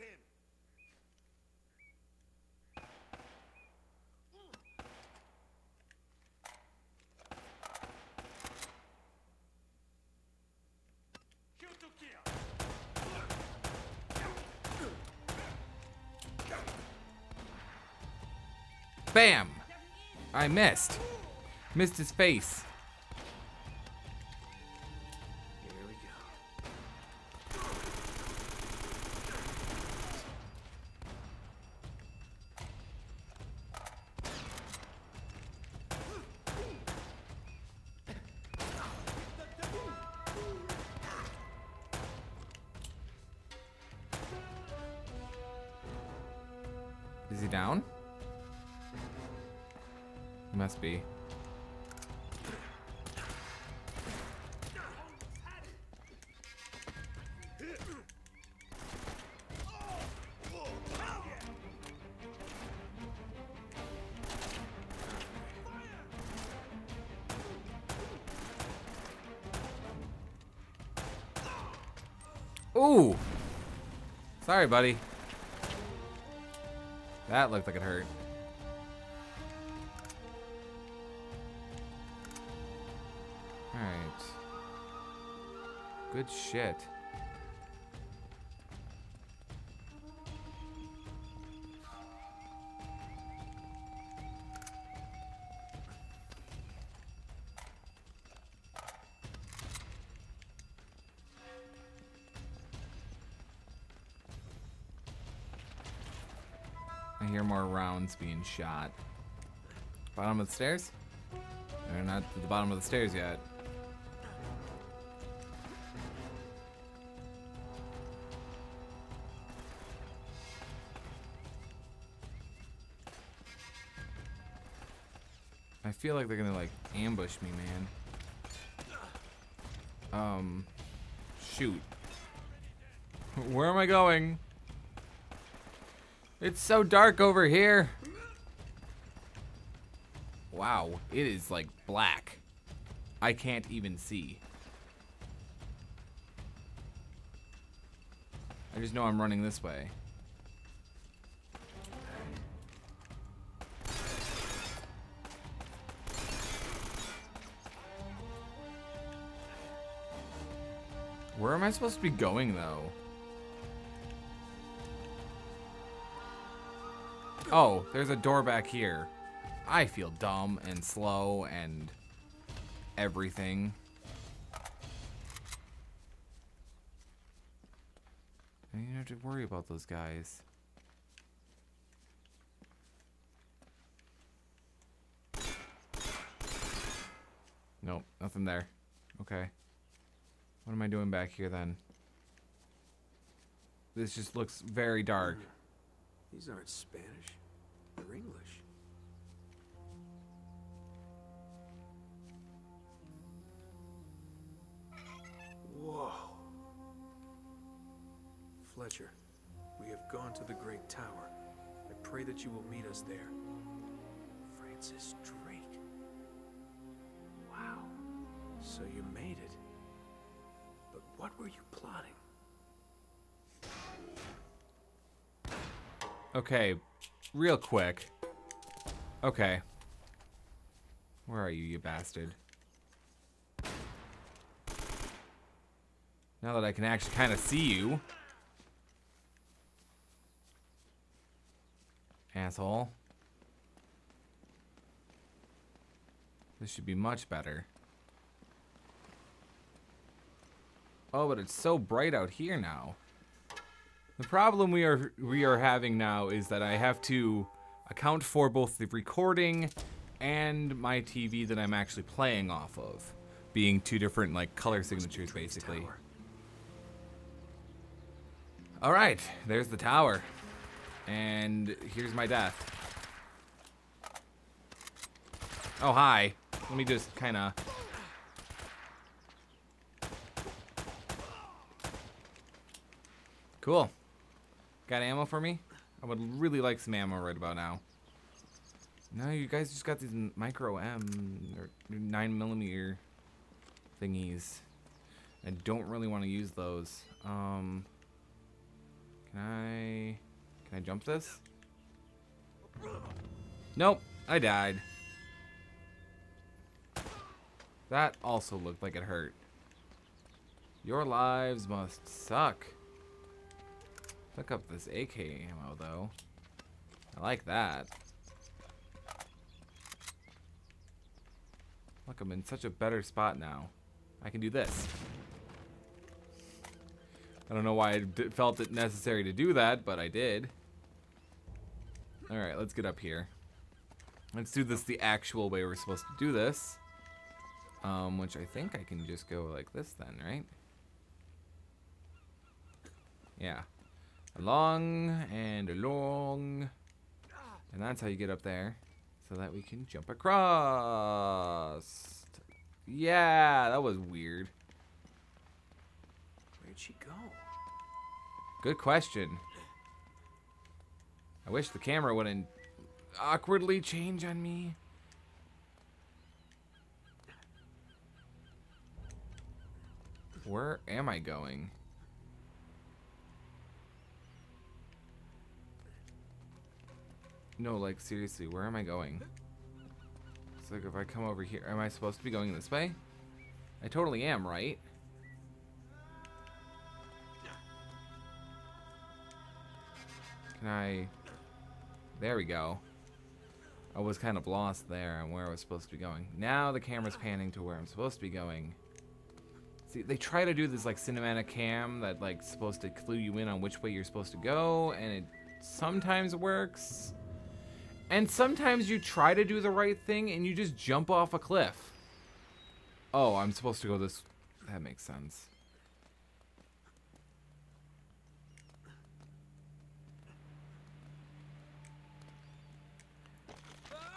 him. Bam! I missed. Missed his face. Here we go. Is he down? Must be. Ooh! Sorry, buddy. That looked like it hurt. Good shit. I hear more rounds being shot. Bottom of the stairs? They're not at the bottom of the stairs yet. I feel like they're gonna like ambush me, man. Shoot. Where am I going? It's so dark over here. Wow, it is like black. I can't even see. I just know I'm running this way. Where am I supposed to be going, though? Oh, there's a door back here. I feel dumb and slow and everything. I don't have to worry about those guys. Nope, nothing there. Okay. What am I doing back here then? This just looks very dark. These aren't Spanish. They're English. Whoa. Fletcher, we have gone to the Great Tower. I pray that you will meet us there. Francis Drake. Wow. So you made it. What were you plotting? Okay, real quick. Okay. Where are you, you bastard? Now that I can actually kind of see you. Asshole. This should be much better. Oh, but it's so bright out here now. The problem we are having now is that I have to account for both the recording and my TV that I'm actually playing off of, being two different like color signatures basically. All right, there's the tower, and here's my death. Oh hi. Let me just kind of. Cool. Got ammo for me? I would really like some ammo right about now. No, you guys just got these micro M or 9mm thingies. I don't really want to use those. Can I jump this? Nope, I died. That also looked like it hurt. Your lives must suck. Look up this AK ammo, though. I like that. Look, I'm in such a better spot now. I can do this. I don't know why I felt it necessary to do that, but I did. Alright, let's get up here. Let's do this the actual way we're supposed to do this. Which I think I can just go like this then, right? Yeah. Along and along. And that's how you get up there. So that we can jump across. Yeah, that was weird. Where'd she go? Good question. I wish the camera wouldn't awkwardly change on me. Where am I going? No, like seriously, where am I going? It's like if I come over here, am I supposed to be going this way? I totally am, right? Can I... There we go. I was kind of lost there on where I was supposed to be going. Now the camera's panning to where I'm supposed to be going. See, they try to do this like cinematic cam that like supposed to clue you in on which way you're supposed to go, and it sometimes works. And sometimes you try to do the right thing and you just jump off a cliff. Oh, I'm supposed to go this... That makes sense.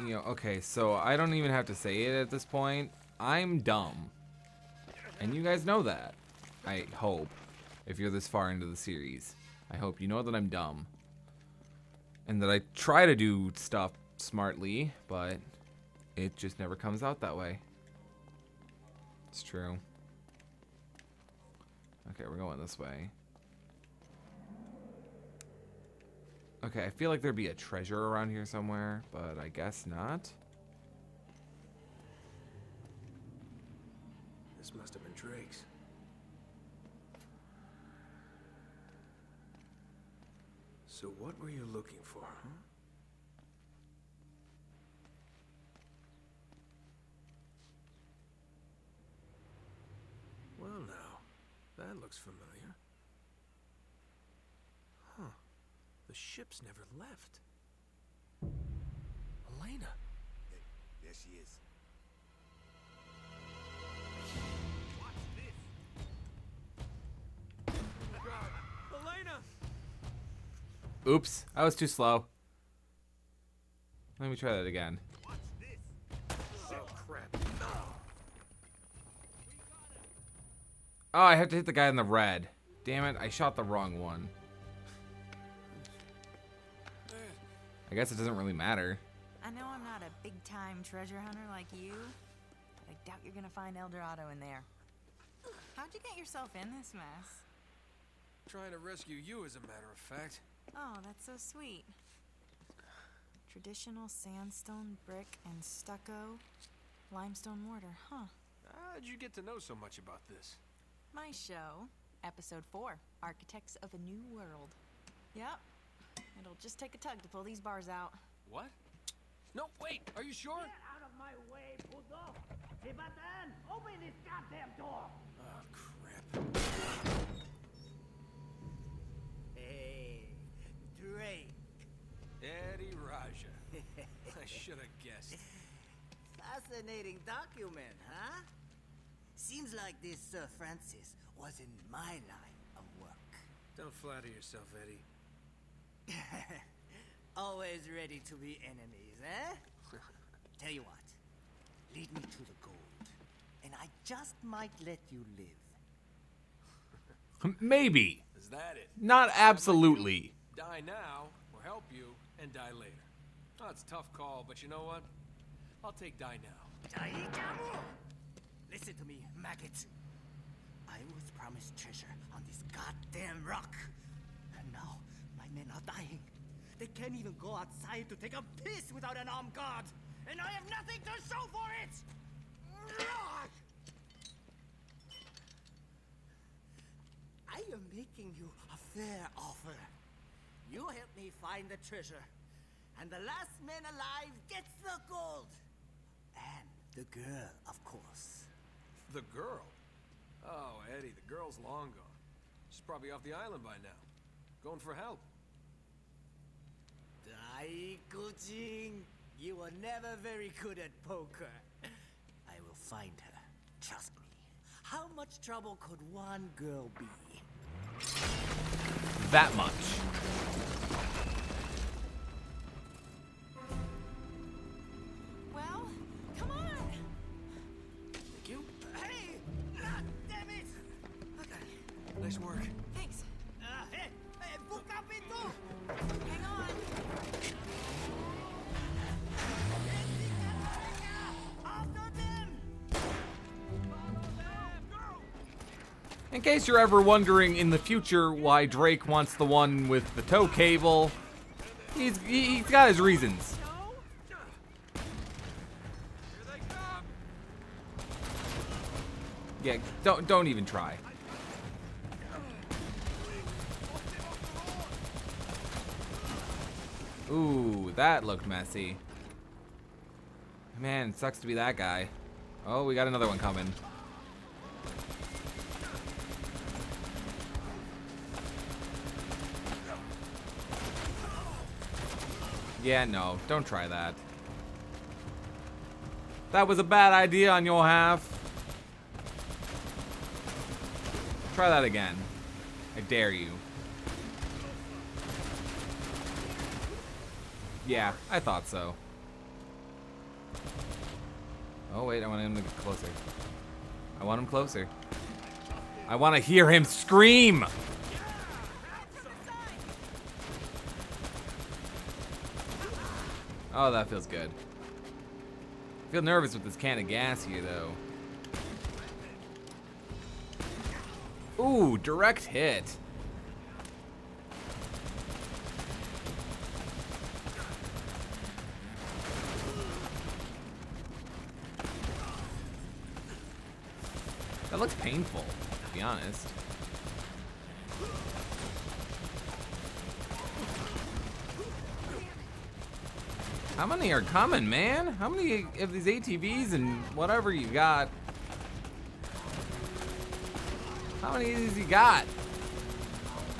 You know, okay, so I don't even have to say it at this point. I'm dumb. And you guys know that. I hope. If you're this far into the series. I hope you know that I'm dumb. And that I try to do stuff smartly, but it just never comes out that way. It's true. Okay, we're going this way. Okay, I feel like there'd be a treasure around here somewhere, but I guess not. This must have been Drake's. So what were you looking for, huh? Well, now, that looks familiar. Huh. The ship's never left. Elena. There she is. Watch this. Elena. Oops, I was too slow. Let me try that again. Watch this. Oh, crap. No. Oh, I have to hit the guy in the red. Damn it, I shot the wrong one. I guess it doesn't really matter. I know I'm not a big-time treasure hunter like you, but I doubt you're gonna find El Dorado in there. How'd you get yourself in this mess? Trying to rescue you, as a matter of fact. Oh, that's so sweet. Traditional sandstone, brick, and stucco. Limestone mortar, huh? How'd you get to know so much about this? My show, Episode 4, Architects of a New World. Yep. It'll just take a tug to pull these bars out. What? No, wait, are you sure? Get out of my way, Puto! Hey, Batan, open this goddamn door! Oh, crap. Hey, Drake. Eddie Raja. I should have guessed. Fascinating document, huh? Seems like this Sir Francis was in my line of work. Don't flatter yourself, Eddie. Always ready to be enemies, eh? Tell you what, lead me to the gold, and I just might let you live. Maybe. Is that it? Not absolutely. Die now, or help you, and die later. Oh, it's a tough call, but you know what? I'll take die now. Listen to me, maggots. I was promised treasure on this goddamn rock, and now My men are dying. They can't even go outside to take a piss without an armed guard. And I have nothing to show for it! I am making you a fair offer. You help me find the treasure, and the last man alive gets the gold. And the girl, of course. The girl? Oh, Eddie, the girl's long gone. She's probably off the island by now, going for help. Daigojin, you were never very good at poker. I will find her. Trust me. How much trouble could one girl be? That much. Well, come on. Thank you. Hey! Ah, damn it! Okay. Nice work. Thanks. Hey! Hey! Book up it too! Hang on. After them! In case you're ever wondering in the future why Drake wants the one with the tow cable, he's got his reasons. Yeah, don't even try. Ooh, that looked messy. Man, it sucks to be that guy. Oh, we got another one coming. Yeah, no, don't try that. That was a bad idea on your half. Try that again. I dare you. Yeah, I thought so. Oh, wait, I want him to get closer. I want him closer. I want to hear him scream! Oh, that feels good. I feel nervous with this can of gas here, though. Ooh, direct hit. That looks painful, to be honest. How many are coming, man? How many of these ATVs and whatever you got? How many of these you got?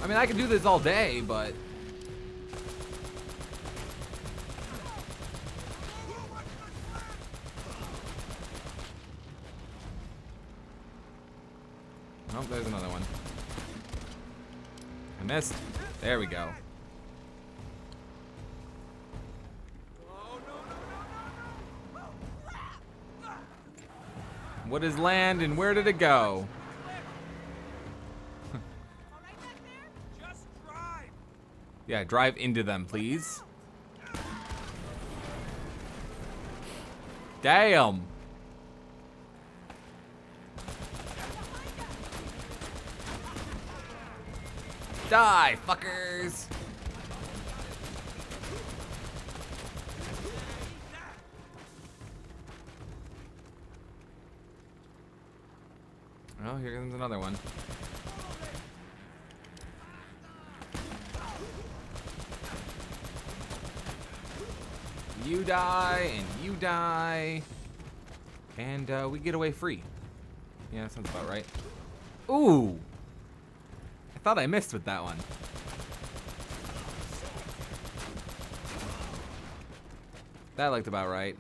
I mean, I could do this all day, but... Oh, there's another one. I missed. There we go. What is land and where did it go? Yeah, drive into them, please. Damn. Die, fuckers. Oh, here comes another one. You die, and you die. And we get away free. Yeah, that sounds about right. Ooh! I thought I missed with that one. That looked about right.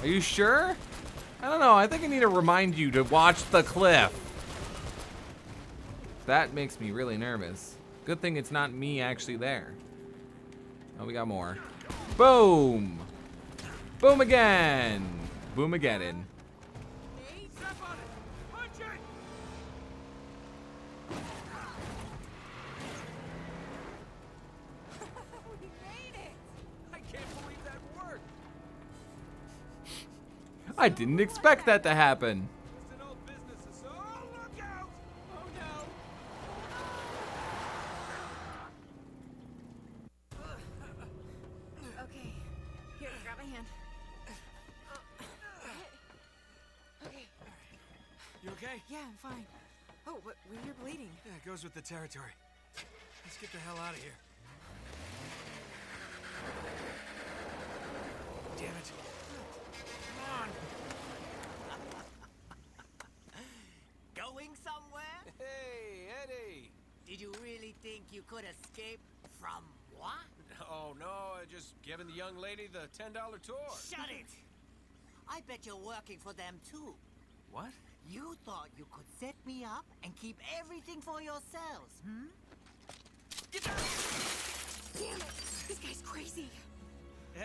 Are you sure? I don't know, I think I need to remind you to watch the cliff. That makes me really nervous. Good thing it's not me actually there. Oh, we got more. Boom! Boom again! Boom again. I didn't expect that to happen. Goes with the territory. Let's get the hell out of here. Damn it. Come on. Going somewhere? Hey, Eddie. Did you really think you could escape from what? Oh, no, I just given the young lady the $10 tour. Shut it. I bet you're working for them, too. What? You thought you could set me up and keep everything for yourselves, hmm? Damn it! This guy's crazy!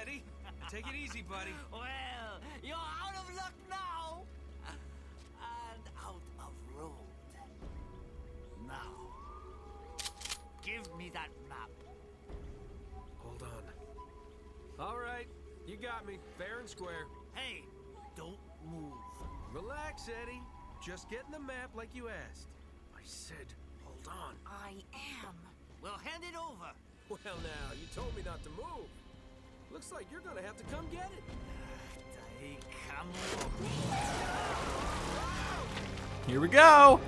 Eddie, take it easy, buddy. Well, you're out of luck now! And out of road. Now, give me that map. Hold on. Alright, you got me, fair and square. Hey, don't move. Relax, Eddie. Just get in the map like you asked. I said, hold on. I am. Well, hand it over. Well, now, you told me not to move. Looks like you're gonna have to come get it. Here we go.